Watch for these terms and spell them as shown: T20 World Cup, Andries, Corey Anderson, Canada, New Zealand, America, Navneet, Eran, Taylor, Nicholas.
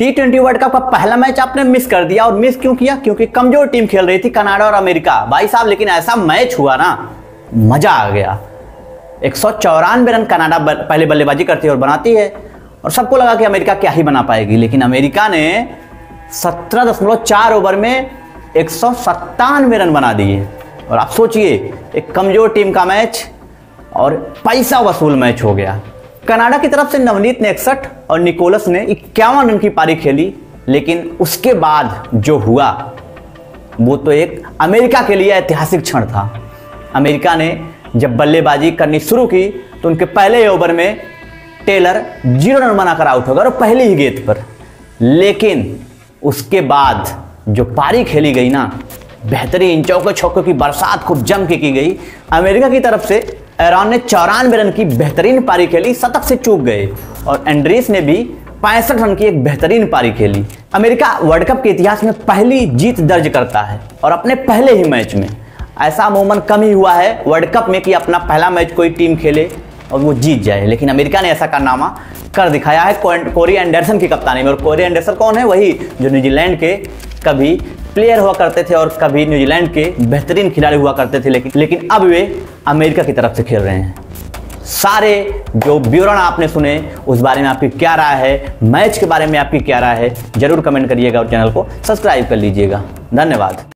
T20 world cup का पहला match आपने मिस कर दिया। और मिस क्यों किया? क्योंकि कमजोर टीम खेल रही थी कनाडा और अमेरिका। भाई साहब लेकिन ऐसा मैच हुआ ना, मजा आ गया। 194 रन कनाडा पहले बल्लेबाजी करती है और बनाती है, और सबको लगा कि अमेरिका क्या ही बना पाएगी, लेकिन अमेरिका ने 17.4 ओवर में 197 रन बना दिए। और आप सोचिए, एक कमजोर टीम का मैच और पैसा वसूल मैच हो गया। कनाडा की तरफ से नवनीत ने 61 और निकोलस ने 51 रन की पारी खेली, लेकिन उसके बाद जो हुआ वो तो एक अमेरिका के लिए ऐतिहासिक क्षण था। अमेरिका ने जब बल्लेबाजी करनी शुरू की तो उनके पहले ओवर में टेलर 0 रन बनाकर आउट हो गया, और पहले ही गेंद पर। लेकिन उसके बाद जो पारी खेली गई ना, बेहतरीन चौके छक्कों की बरसात खूब जम के की गई। अमेरिका की तरफ से एरान ने 94 रन की बेहतरीन पारी खेली, शतक से चूक गए, और एंड्रीस ने भी 65 रन की एक बेहतरीन पारी खेली। अमेरिका वर्ल्ड कप के इतिहास में पहली जीत दर्ज करता है, और अपने पहले ही मैच में। ऐसा अमूमन कम ही हुआ है वर्ल्ड कप में कि अपना पहला मैच कोई टीम खेले और वो जीत जाए, लेकिन अमेरिका ने ऐसा कारनामा कर दिखाया है कोरी एंडरसन की कप्तानी में। और कोरी एंडरसन कौन है? वही जो न्यूजीलैंड के कभी प्लेयर हुआ करते थे और कभी न्यूजीलैंड के बेहतरीन खिलाड़ी हुआ करते थे, लेकिन अब वे अमेरिका की तरफ से खेल रहे हैं। सारे जो विवरण आपने सुने, उस बारे में आपकी क्या राय है? मैच के बारे में आपकी क्या राय है? जरूर कमेंट करिएगा और चैनल को सब्सक्राइब कर लीजिएगा। धन्यवाद।